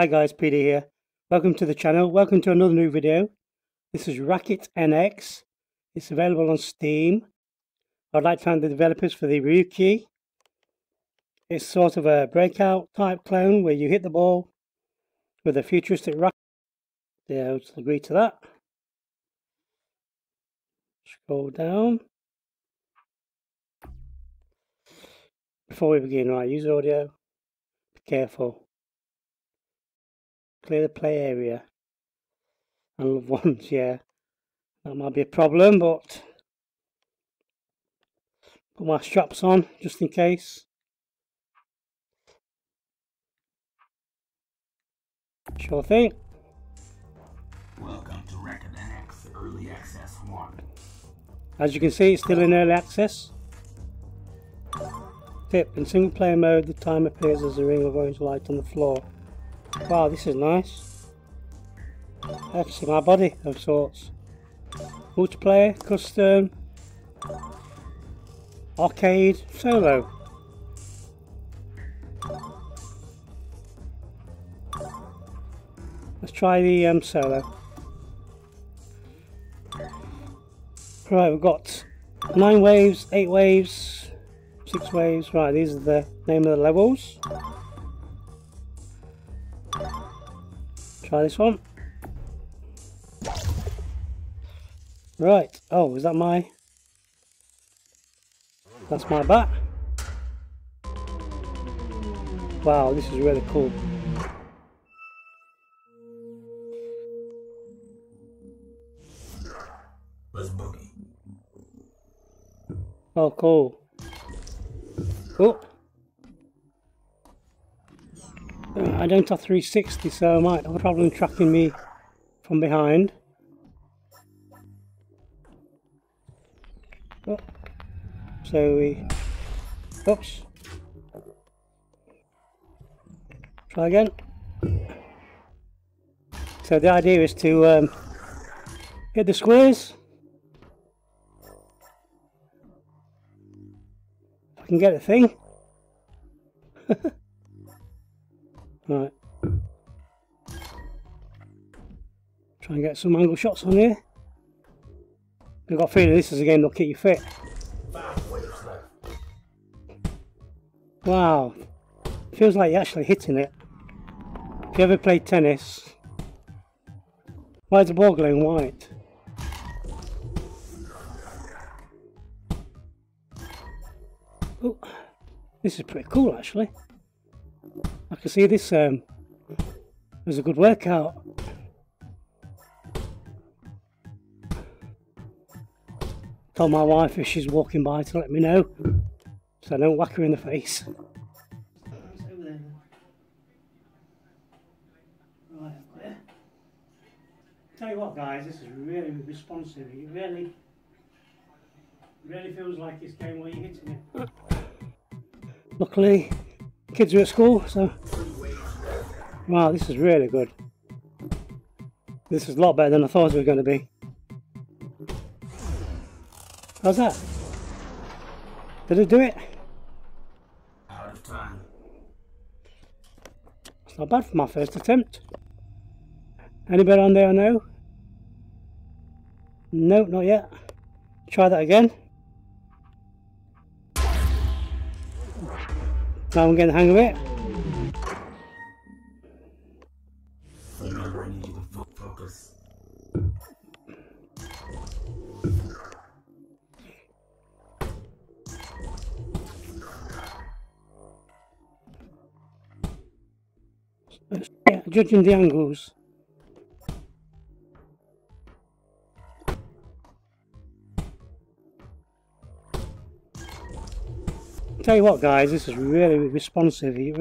Hi guys, PD here. Welcome to the channel. Welcome to another new video. This is Racket NX. It's available on Steam. I'd like to thank the developers for the Ryuki. It's sort of a breakout type clone where you hit the ball with a futuristic racket. Yeah, I'll just agree to that. Scroll down. Before we begin, right, use audio. Be careful. Clear the play area. And loved ones, yeah. That might be a problem, but put my straps on just in case. Sure thing. Welcome to Racket NX Early Access 1. As you can see, it's still in early access. Tip, in single player mode, the time appears as a ring of orange light on the floor. Wow, this is nice. I can see my body of sorts. Multiplayer, custom, arcade, solo. Let's try the solo. Right, we've got 9 waves, 8 waves, 6 waves. Right, these are the name of the levels. Try this one. Right. Oh, is that my... That's my bat. Wow, this is really cool. Let's boogie. Oh, cool. Oh. I don't have 360, so I might have a problem tracking me from behind. Oh. So we... Oops. Try again. So the idea is to hit the squares. If I can get a thing. Right. Try and get some angle shots on here. I've got a feeling this is a game that'll keep you fit. Wow. Feels like you're actually hitting it. If you ever played tennis. Why is the ball glowing white? Ooh, this is pretty cool actually. I can see this was a good workout. Tell my wife if she's walking by to let me know so I don't whack her in the face. Right, yeah. Tell you what guys, this is really responsive. It really feels like it's going where you're hitting it. Luckily kids are at school, so wow, this is really good. This is a lot better than I thought it was going to be. How's that? Did it do it? Out of time. It's not bad for my first attempt. Anybody on there I know? Nope, not yet. Try that again. Now I'm getting the hang of it. Yeah, judging the angles. Tell you what guys, this is really responsive. It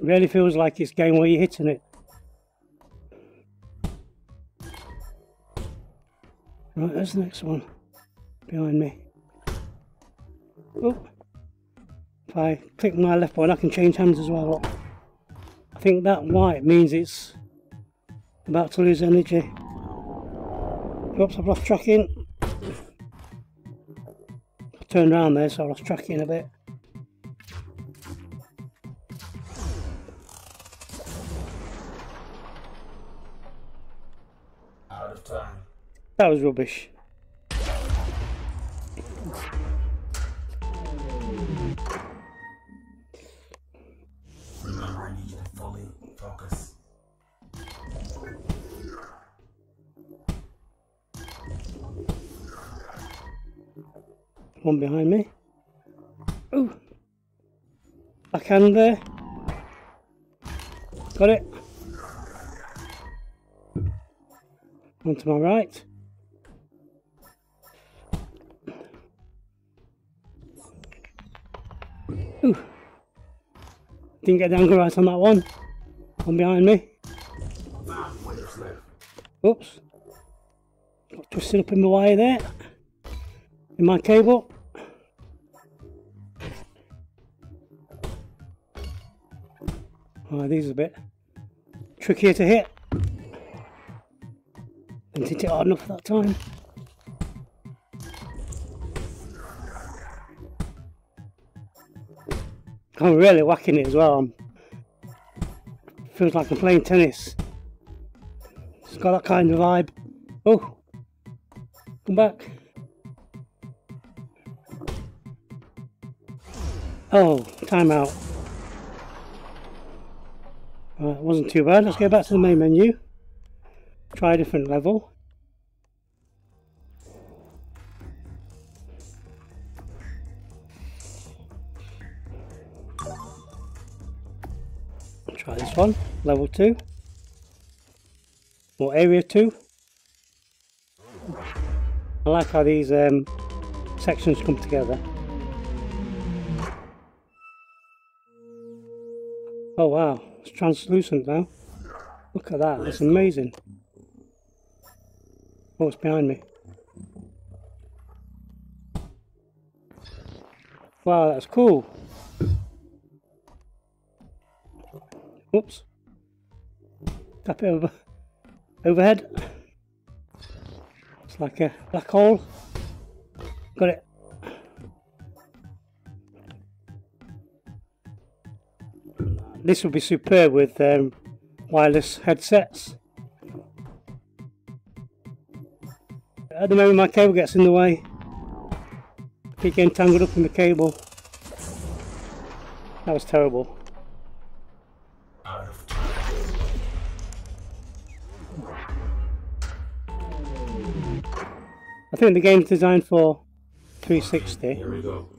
really feels like it's game where you're hitting it. Right, there's the next one behind me. Oh, if I click my left one I can change hands as well. Look. I think that white means it's about to lose energy. Oops, I've lost tracking. Turned around there, so I lost tracking a bit. That was rubbish. One behind me. Ooh. Backhand there. Got it. One to my right. Ooh. Didn't get down right on that one. One behind me. Oops. Got twisted up in the wire there. In my cable. Oh, these are a bit trickier to hit. Didn't hit it hard enough that time. I'm really whacking it as well. Feels like I'm playing tennis. It's got that kind of vibe. Oh, come back. Oh, timeout. Well, that wasn't too bad. Let's go back to the main menu. Try a different level. Try this one, level 2 or area 2. I like how these sections come together. Oh wow, it's translucent now. Look at that, that's amazing. Oh, it's behind me. Wow, that's cool. Whoops. Tap it over. Overhead. It's like a black hole. Got it. This would be superb with wireless headsets. At the moment my cable gets in the way. I keep getting tangled up in the cable. That was terrible. I think the game's designed for 360. Here we go.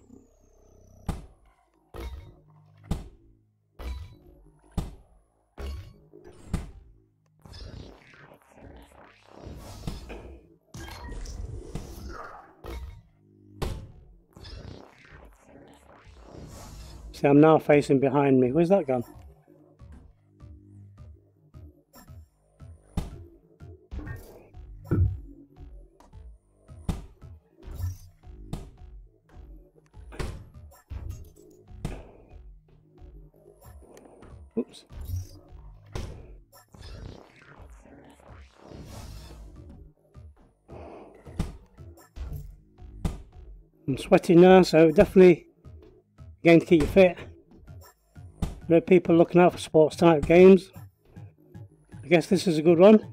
See, I'm now facing behind me. Where's that gone? Oops. I'm sweating now, so definitely game to keep you fit. There are people looking out for sports type games. I guess this is a good one.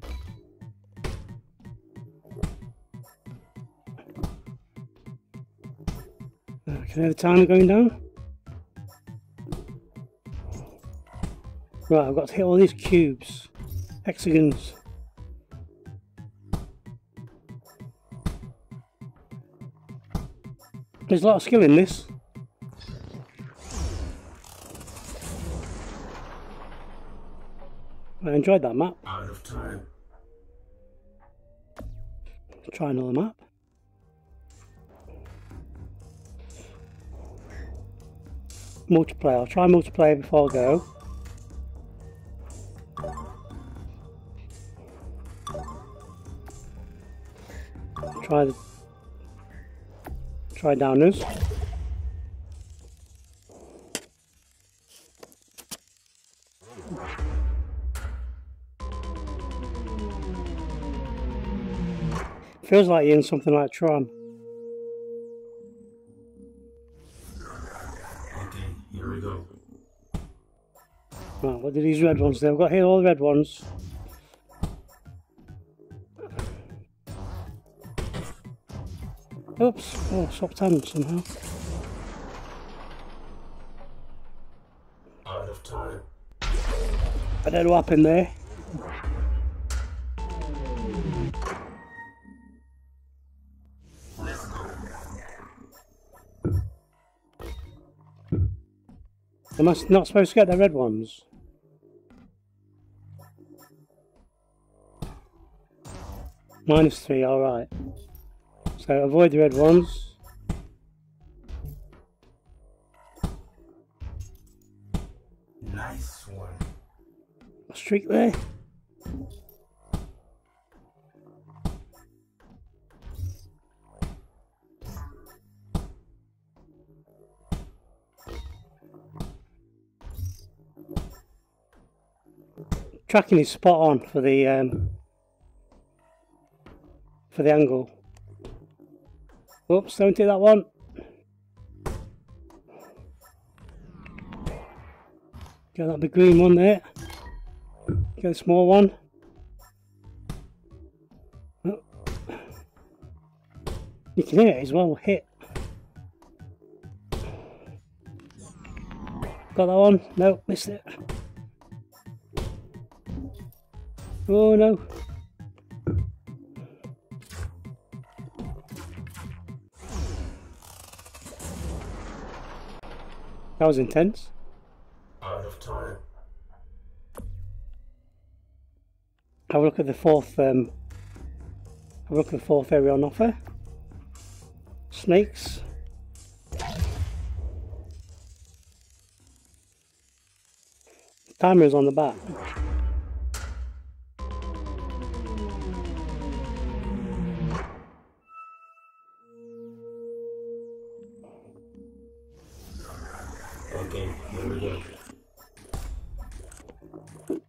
I can hear the timer going down. Right, I've got to hit all these cubes, hexagons. There's a lot of skill in this. I enjoyed that map. Out of time. Try another map. Multiplayer. I'll try multiplayer before I go. Try downers. Feels like you're in something like Tron. Okay, here we go. Right, what do these red ones do? I've got here all the red ones. Oops, oh, swapped hands somehow. Out of time. I don't know what happened there. Am I not supposed to get the red ones? -3, alright. So avoid the red ones. Nice one. A streak there. Tracking is spot on for the angle. Oops, don't do that one. Get that big green one there. Get the small one. Oh. You can hear it as well, hit. Got that one? No, missed it. Oh no. That was intense. Out of time. Have a look at the fourth area on offer. Snakes. The timer is on the back.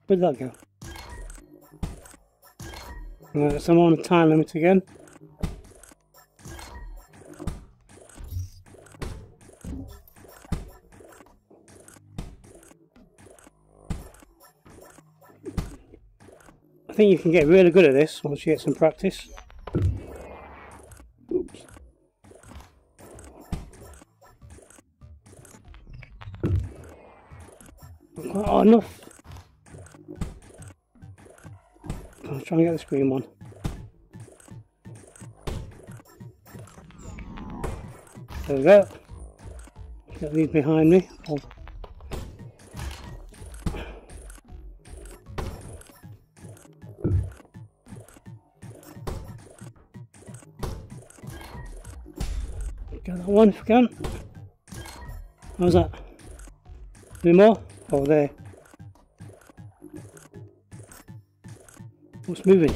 Where'd that go? Right, so I'm on a time limit again. I think you can get really good at this once you get some practice. Oops. Not quite hard enough. Trying to get the screen one. There we go. Get these behind me. I'll... Get that one if I can. How's that? Any more? Oh, there. What's moving?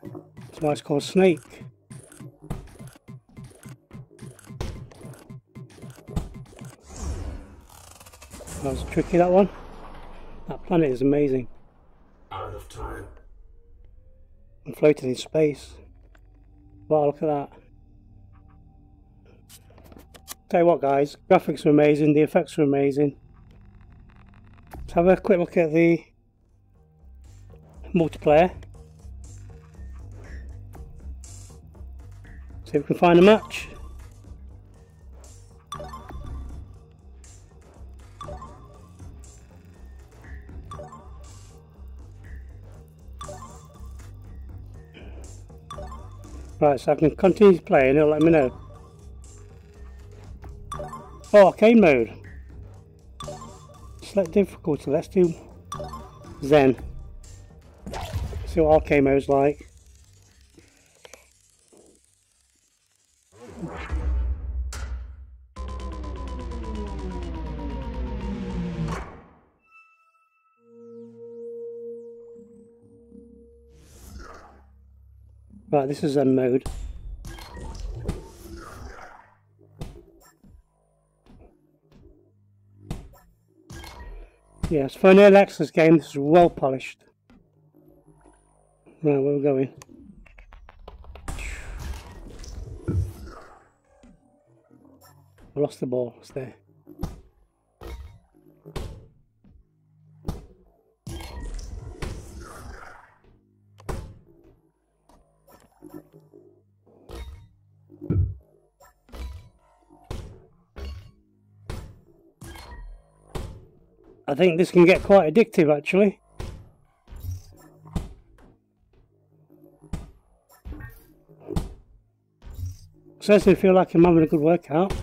That's why it's called Snake. That was tricky, that one. That planet is amazing. Out of time. I'm floating in space. Wow, look at that. Tell you what guys, graphics are amazing, the effects are amazing. Let's have a quick look at the multiplayer. See if we can find a match. Right, so I can continue to play and it'll let me know. Oh, arcade mode. Select difficulty, let's do Zen. See what arcade mode's like. Right, this is Zen mode. Yes, for an early access game, this is well polished. Right, where are we going? I lost the ball, it's there. I think this can get quite addictive actually. Certainly feel like I'm having a good workout.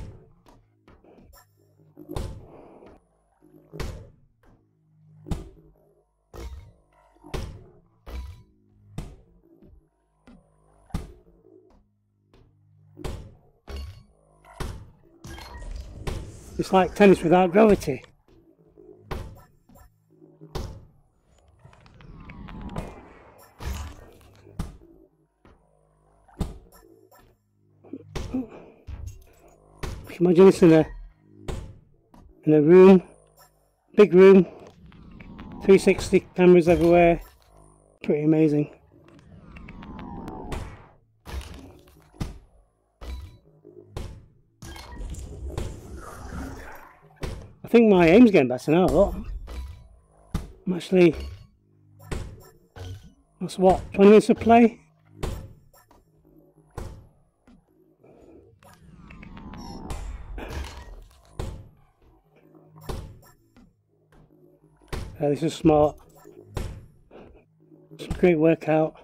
It's like tennis without gravity. Imagine this in a room, big room, 360 cameras everywhere. Pretty amazing. I think my aim's getting better now a lot. I'm actually, that's what, 20 minutes of play? This is smart. It's a great workout.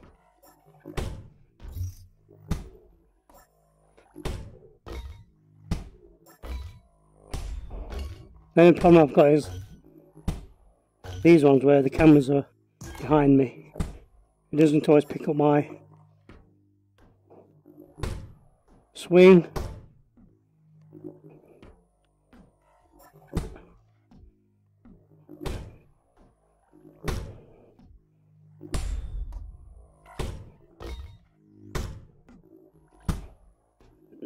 The only problem I've got is these ones where the cameras are behind me. It doesn't always pick up my swing.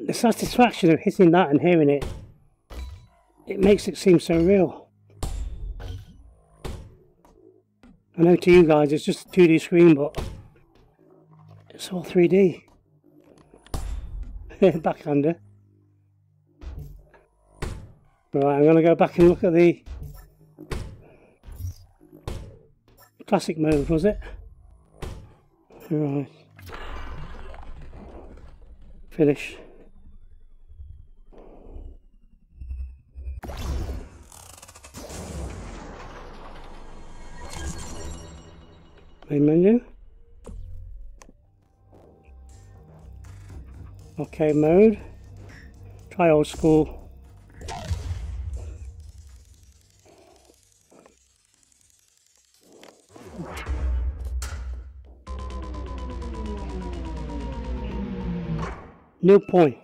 The satisfaction of hitting that and hearing it, it makes it seem so real. I know to you guys it's just a 2D screen, but it's all 3D. Backhander. Right, I'm going to go back and look at the classic mode, was it? Right. Finish. Main menu. Okay mode. Try old school. New point.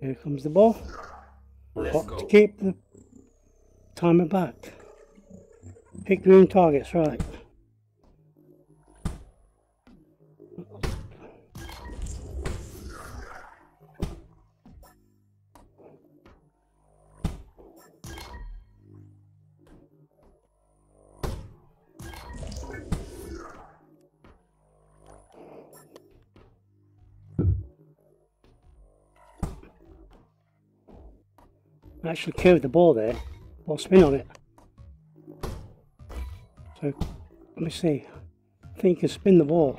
Here comes the ball. Got to keep the timer back. Pick green targets, right. I actually curved the ball there, or spin on it. So, let me see, I think you can spin the ball.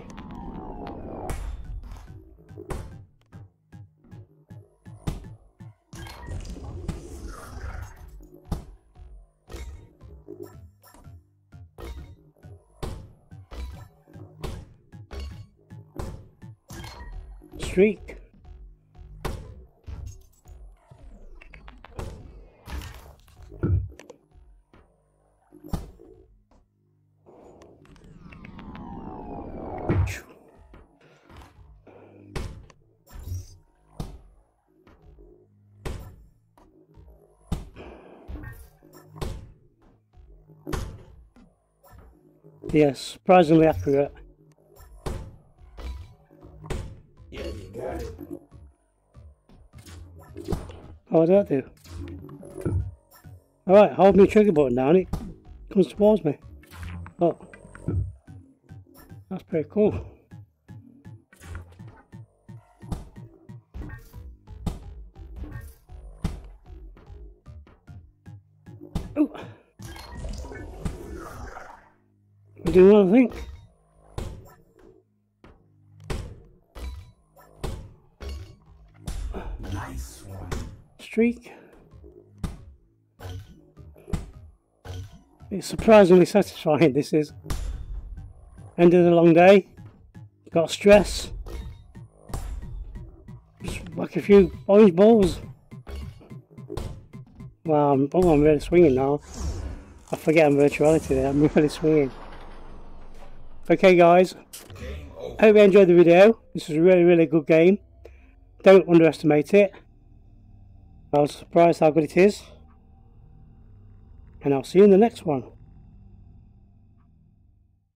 Streak. Yes, surprisingly accurate. Yeah, you got it. Oh, what did that do? Alright, hold my trigger button down, it comes towards me. Oh. That's pretty cool. Ooh. I'm doing well, I think. Nice one. Streak. It's surprisingly satisfying, this is. End of the long day, got stress, just whack a few orange balls. Wow, I'm really swinging now. I forget I'm virtuality there, I'm really swinging. Okay guys, hope you enjoyed the video. This is a really good game. Don't underestimate it. I was surprised how good it is. And I'll see you in the next one.